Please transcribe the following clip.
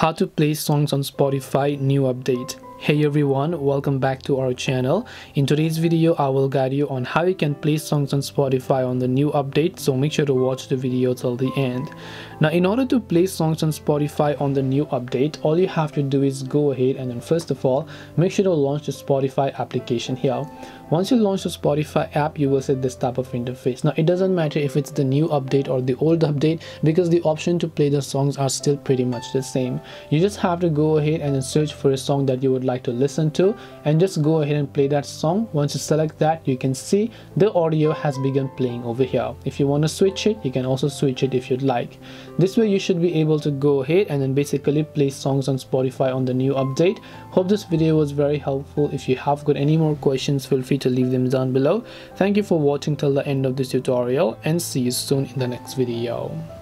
How to play songs on Spotify new update. Hey everyone, welcome back to our channel. In today's video, I will guide you on how you can play songs on Spotify on the new update, so make sure to watch the video till the end. Now, in order to play songs on Spotify on the new update, all you have to do is go ahead and then first of all, make sure to launch the Spotify application here. Once you launch the Spotify app, you will see this type of interface. Now, it doesn't matter if it's the new update or the old update because the option to play the songs are still pretty much the same. You just have to go ahead and then search for a song that you would like to listen to and just go ahead and play that song. Once you select that, you can see the audio has begun playing over here. If you want to switch it, you can also switch it if you'd like. This way you should be able to go ahead and then basically play songs on Spotify on the new update. Hope this video was very helpful. If you have got any more questions, feel free to leave them down below. Thank you for watching till the end of this tutorial and see you soon in the next video.